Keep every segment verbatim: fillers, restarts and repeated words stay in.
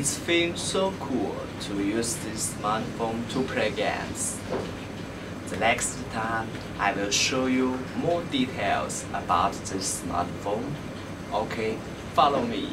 It seems so cool to use this smartphone to play games. The next time, I will show you more details about this smartphone. Okay, follow me.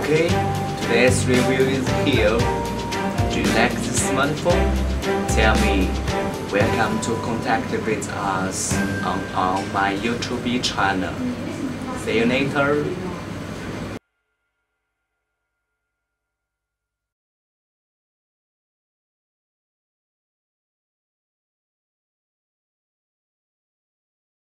Okay, today's review is here. Do you like this smartphone? Tell me. Welcome to contact with us on, on my YouTube channel. See you later.